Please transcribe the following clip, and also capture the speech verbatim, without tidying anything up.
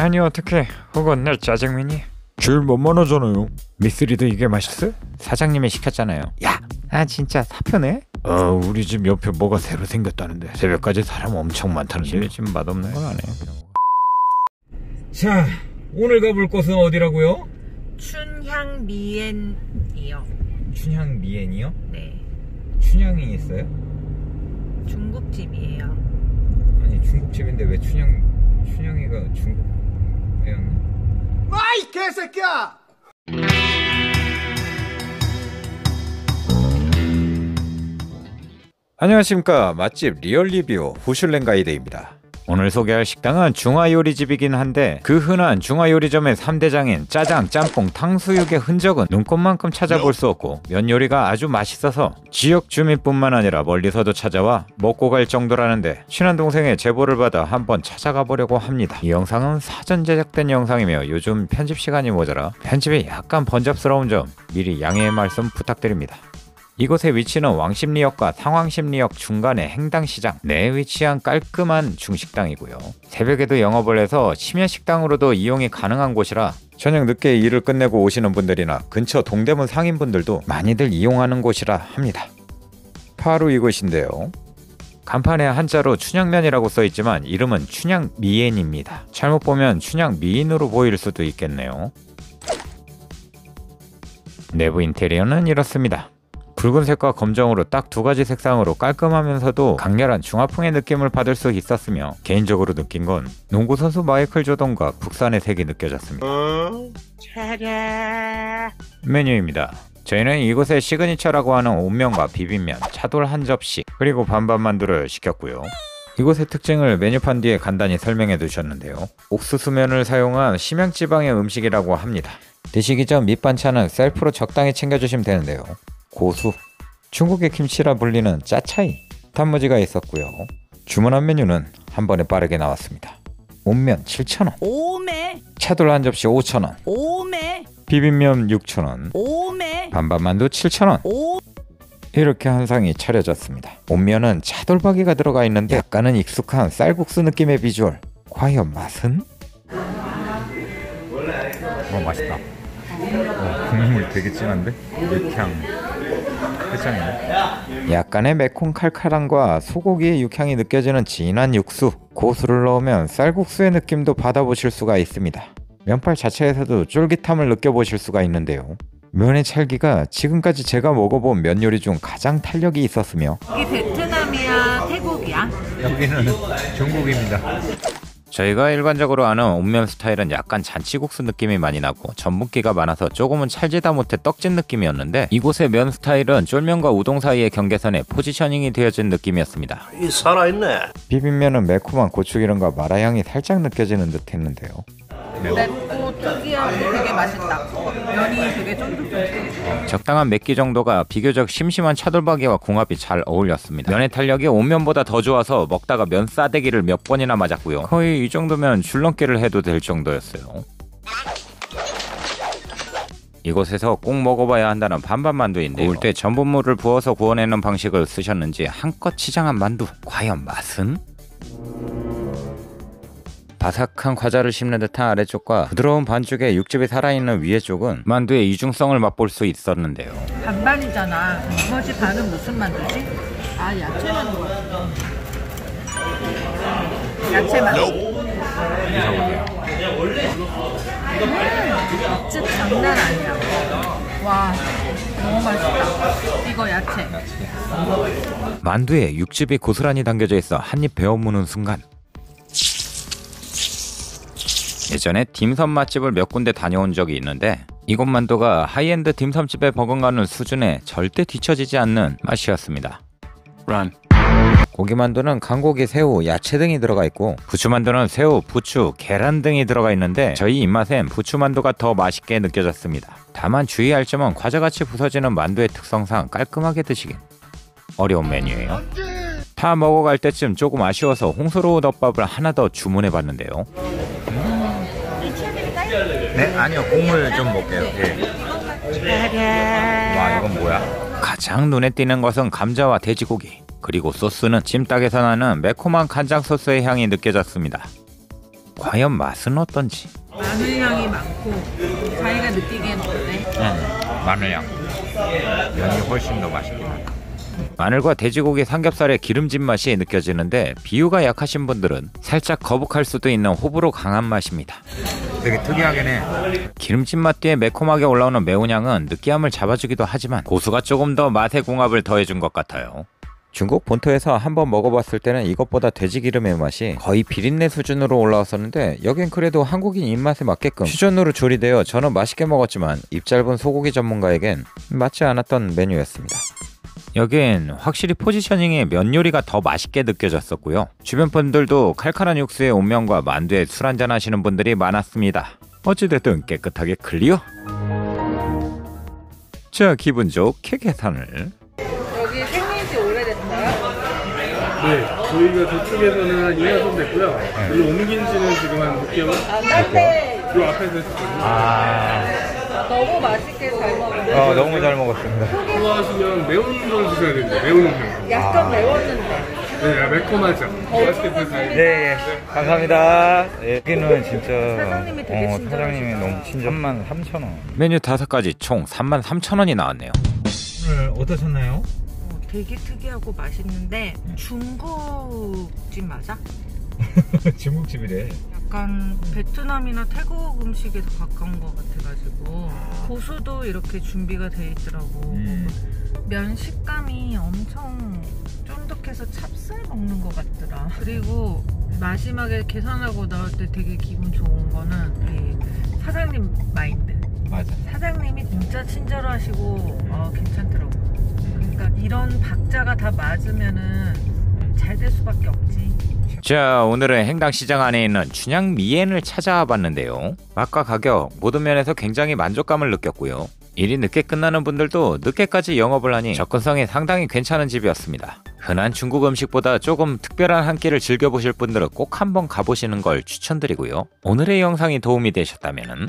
아니 어떡해, 혹은 내 짜장면이 제일 만만하잖아요. 미쓰리도 이게 맛있어? 사장님이 시켰잖아요. 야, 아 진짜 사표네? 어, 우리 집 옆에 뭐가 새로 생겼다는데 새벽까지 사람 엄청 많다는데 우리 집 맛없는 건 아니에요. 자, 오늘 가볼 곳은 어디라고요? 춘향미엔이요. 춘향미엔이요? 네. 춘향이 있어요? 중국집이에요. 아니 중국집인데 왜 춘향 춘향이가 중국 애였네? 마이 개새끼야! 안녕하십니까, 맛집 리얼리뷰 후슐랭 가이드입니다. 오늘 소개할 식당은 중화요리집이긴 한데 그 흔한 중화요리점의 삼대장인 짜장, 짬뽕, 탕수육의 흔적은 눈꼽만큼 찾아볼 수 없고 면 요리가 아주 맛있어서 지역 주민뿐만 아니라 멀리서도 찾아와 먹고 갈 정도라는데 친한 동생의 제보를 받아 한번 찾아가 보려고 합니다. 이 영상은 사전 제작된 영상이며 요즘 편집 시간이 모자라 편집이 약간 번잡스러운 점 미리 양해의 말씀 부탁드립니다. 이곳의 위치는 왕십리역과 상왕십리역 중간의 행당시장 내에 위치한 깔끔한 중식당이고요. 새벽에도 영업을 해서 심야식당으로도 이용이 가능한 곳이라 저녁 늦게 일을 끝내고 오시는 분들이나 근처 동대문 상인분들도 많이들 이용하는 곳이라 합니다. 바로 이곳인데요. 간판에 한자로 춘향면이라고 써있지만 이름은 춘향미엔입니다. 잘못 보면 춘향미인으로 보일 수도 있겠네요. 내부 인테리어는 이렇습니다. 붉은색과 검정으로 딱 두 가지 색상으로 깔끔하면서도 강렬한 중화풍의 느낌을 받을 수 있었으며 개인적으로 느낀 건 농구선수 마이클 조던과 북산의 색이 느껴졌습니다. 어? 메뉴입니다. 저희는 이곳의 시그니처라고 하는 온면과 비빔면, 차돌 한 접시, 그리고 반반만두를 시켰고요. 이곳의 특징을 메뉴판 뒤에 간단히 설명해 두셨는데요. 옥수수면을 사용한 심양지방의 음식이라고 합니다. 드시기 전 밑반찬은 셀프로 적당히 챙겨주시면 되는데요. 고수, 중국의 김치라 불리는 짜차이, 단무지가 있었고요. 주문한 메뉴는 한 번에 빠르게 나왔습니다. 온면 칠천 원, 오메. 차돌 한 접시 오천 원, 오메. 비빔면 육천 원, 오메. 반반만두 칠천 원, 오. 이렇게 한 상이 차려졌습니다. 온면은 차돌박이가 들어가 있는데 약간은 익숙한 쌀국수 느낌의 비주얼. 과연 맛은? 어, 맛있다. 어, 국물 되게 진한데? 육향. 약간의 매콤 칼칼함과 소고기의 육향이 느껴지는 진한 육수, 고수를 넣으면 쌀국수의 느낌도 받아보실 수가 있습니다. 면발 자체에서도 쫄깃함을 느껴보실 수가 있는데요. 면의 찰기가 지금까지 제가 먹어본 면 요리 중 가장 탄력이 있었으며 여기 베트남이야? 태국이야? 여기는 중국입니다. 저희가 일반적으로 아는 온면 스타일은 약간 잔치국수 느낌이 많이 나고 전분기가 많아서 조금은 찰지다 못해 떡진 느낌이었는데 이곳의 면 스타일은 쫄면과 우동 사이의 경계선에 포지셔닝이 되어진 느낌이었습니다. 이 살아있네. 비빔면은 매콤한 고추기름과 마라향이 살짝 느껴지는 듯 했는데요. 맵고 특이하고 되게 맛있다. 면이 되게 쫀득쫀득해. 적당한 맵기 정도가 비교적 심심한 차돌박이와 궁합이 잘 어울렸습니다. 면의 탄력이 온면보다 더 좋아서 먹다가 면 싸대기를 몇 번이나 맞았고요. 거의 이 정도면 줄넘기를 해도 될 정도였어요. 이곳에서 꼭 먹어봐야 한다는 반반만두인데요. 구울 때 전분물을 부어서 구워내는 방식을 쓰셨는지 한껏 치장한 만두. 과연 맛은? 바삭한 과자를 씹는 듯한 아래쪽과 부드러운 반죽에 육즙이 살아있는 위에 쪽은 만두의 이중성을 맛볼 수 있었는데요. 반반이잖아. 나머지 반은 무슨 만두지? 아, 야채 만두. 야채 만두. 음, 육즙 장난 아니야. 와, 너무 맛있다. 이거 야채. 만두에 육즙이 고스란히 담겨져 있어 한입 베어 무는 순간 예전에 딤섬 맛집을 몇 군데 다녀온 적이 있는데 이곳 만두가 하이엔드 딤섬집에 버금가는 수준에 절대 뒤처지지 않는 맛이었습니다. 란. 고기만두는 간고기, 새우, 야채 등이 들어가 있고 부추만두는 새우, 부추, 계란 등이 들어가 있는데 저희 입맛엔 부추만두가 더 맛있게 느껴졌습니다. 다만 주의할 점은 과자같이 부서지는 만두의 특성상 깔끔하게 드시긴 어려운 메뉴예요. 다 먹어갈 때쯤 조금 아쉬워서 홍소로우 덮밥을 하나 더 주문해봤는데요. 네? 아니요, 국물 좀 먹게요. 예. 와, 이건 뭐야? 가장 눈에 띄는 것은 감자와 돼지고기, 그리고 소스는 찜닭에서 나는 매콤한 간장 소스의 향이 느껴졌습니다. 과연 맛은 어떤지. 마늘향이 많고 자기가 느끼기엔 어때? 응, 마늘향. 면이 훨씬 더 맛있구나. 마늘과 돼지고기 삼겹살의 기름진 맛이 느껴지는데 비유가 약하신 분들은 살짝 거북할 수도 있는 호불호 강한 맛입니다. 되게 특이하게네. 기름진 맛 뒤에 매콤하게 올라오는 매운향은 느끼함을 잡아주기도 하지만 고수가 조금 더 맛의 궁합을 더해준 것 같아요. 중국 본토에서 한번 먹어봤을 때는 이것보다 돼지 기름의 맛이 거의 비린내 수준으로 올라왔었는데 여긴 그래도 한국인 입맛에 맞게끔 퓨전으로 조리되어 저는 맛있게 먹었지만 입 짧은 소고기 전문가에겐 맞지 않았던 메뉴였습니다. 여긴 확실히 포지셔닝에 면 요리가 더 맛있게 느껴졌었고요. 주변 분들도 칼칼한 육수에 온면과 만두에 술 한잔 하시는 분들이 많았습니다. 어찌됐든 깨끗하게 클리어! 자, 기분 좋게 계산을. 여기 생리지 오래됐어요? 네, 저희가 저쪽에서는 한 이 년 정도 됐고요. 여기 옮긴 지는 지금 한 육 개월? 아, 딴 데! 요 앞에서 했었거든요. 아... 너무 맛있게 잘 먹었어요. 아, 너무 잘 먹었습니다. 좋아하시면 매운 걸 드셔야 됩니다. 매운 음식. 약간 아... 매웠는데. 네, 매콤하죠. 어, 맛있게 드세요. 예, 예. 네. 감사합니다. 예. 여기는 진짜 사장님이 되게 어, 친절하시다. 사장님이 너무 친절. 삼만 삼천 원. 메뉴 다섯 가지 총 삼만 삼천 원이 나왔네요. 오늘 어떠셨나요? 어, 되게 특이하고 맛있는데 중국집 맞아? 중국집이래. 약간 베트남이나 태국 음식에 더 가까운 것 같아가지고 고수도 이렇게 준비가 돼 있더라고. 음. 면 식감이 엄청 쫀득해서 찹쌀 먹는 것 같더라. 그리고 마지막에 계산하고 나올 때 되게 기분 좋은 거는 이 사장님 마인드. 맞아. 사장님이 진짜 친절하시고 어, 괜찮더라고. 그러니까 이런 박자가 다 맞으면은 잘 될 수밖에 없지. 자, 오늘은 행당시장 안에 있는 춘향미엔을 찾아와 봤는데요. 맛과 가격 모든 면에서 굉장히 만족감을 느꼈고요. 일이 늦게 끝나는 분들도 늦게까지 영업을 하니 접근성이 상당히 괜찮은 집이었습니다. 흔한 중국 음식보다 조금 특별한 한 끼를 즐겨보실 분들은 꼭 한번 가보시는 걸 추천드리고요. 오늘의 영상이 도움이 되셨다면